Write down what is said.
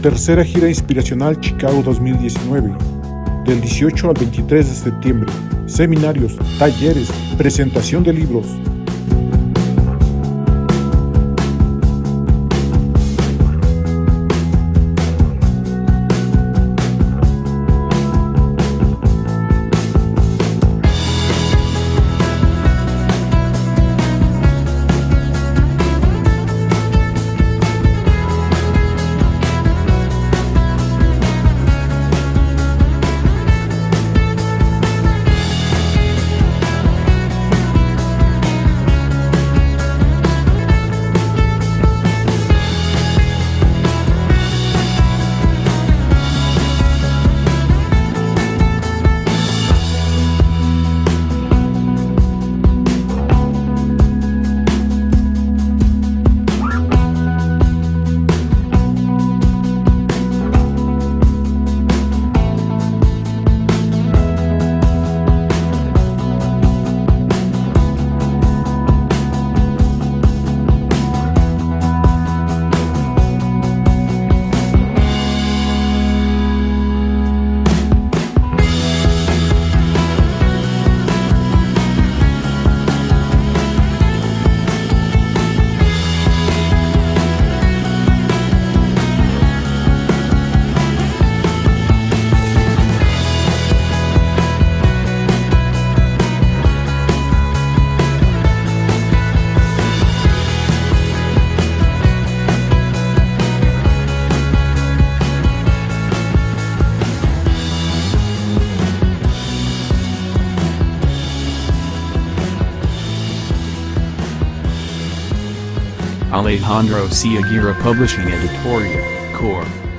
tercera gira inspiracional Chicago 2019, del 18 al 23 de septiembre, seminarios, talleres, presentación de libros. Alejandro C. Aguirre Publishing Editorial, Corp.